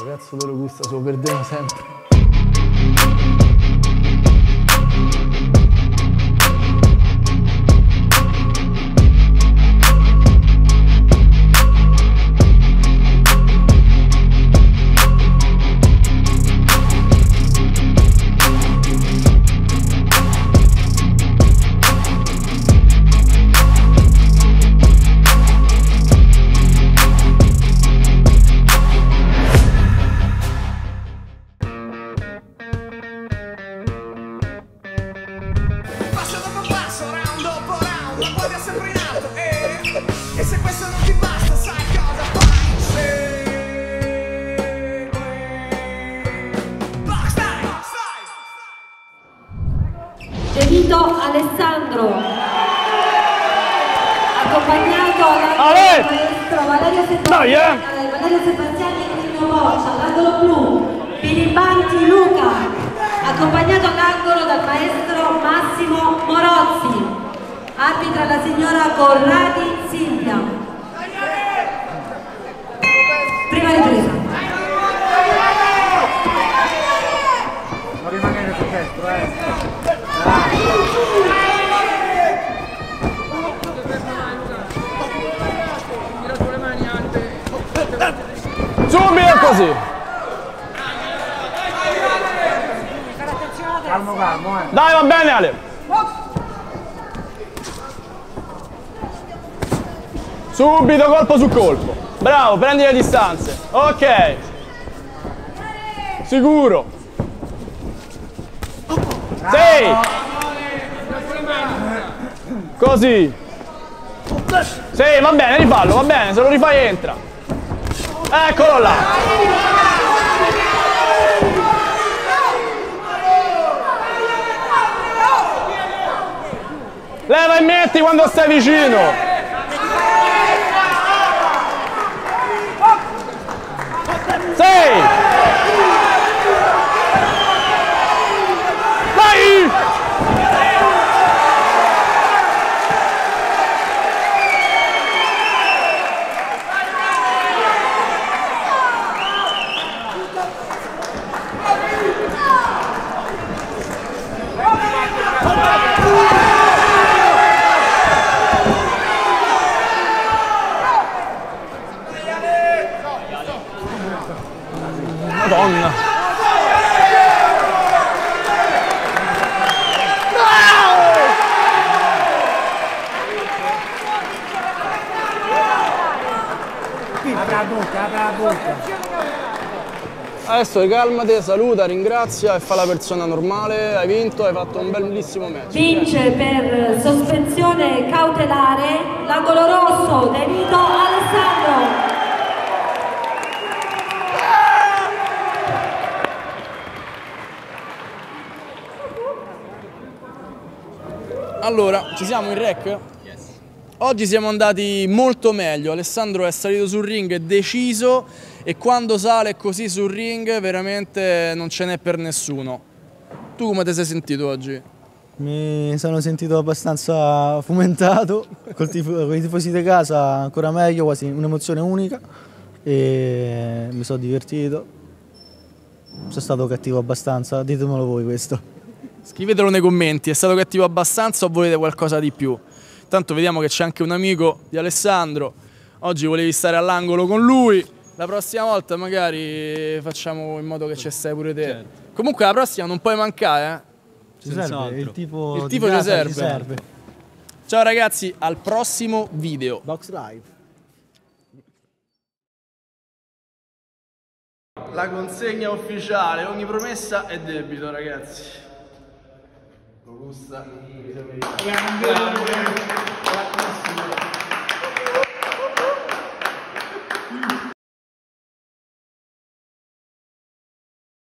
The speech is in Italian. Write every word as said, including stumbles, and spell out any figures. Sto cazzo di Locusta se lo perdiamo sempre. De Vito Alessandro, accompagnato dal maestro Valerio Sebastiani, Valerio Sebastiani e il mio voce all'angolo blu, Filippanti Luca, accompagnato all'angolo dal maestro Massimo Morozzi, arbitra la signora Cornati Silvia. Prima ripresa. Non rimanere sul destro, eh. Subito così! Calmo, calmo, eh! Dai, va bene, Ale! Subito, colpo su colpo! Bravo, prendi le distanze! Ok! Sicuro! Sì! Così. Sì, va bene, rifallo, va bene, se lo rifai entra. Eccolo là. Leva e metti quando stai vicino. Sì. Madonna! Apri la bocca, apri la bocca! Adesso calmate, saluta, ringrazia e fa la persona normale. Hai vinto, hai fatto un bellissimo match. Vince per sospensione cautelare l'angolo rosso, De Vito Alessandro. Allora, ci siamo in rec? Oggi siamo andati molto meglio, Alessandro è salito sul ring deciso e quando sale così sul ring veramente non ce n'è per nessuno. Tu come ti sei sentito oggi? Mi sono sentito abbastanza fomentato, con i tifosi di casa ancora meglio, quasi un'emozione unica e mi sono divertito, sono stato cattivo abbastanza, ditemelo voi questo. Scrivetelo nei commenti, è stato cattivo abbastanza o volete qualcosa di più? Tanto vediamo che c'è anche un amico di Alessandro, oggi volevi stare all'angolo con lui, la prossima volta magari facciamo in modo che ci stai pure te. Certo. Comunque la prossima non puoi mancare, eh? Ci serve, il tipo, il tipo ci serve. serve. Ciao ragazzi, al prossimo video. Box Live. La consegna ufficiale, ogni promessa è debito ragazzi. Locusta, mi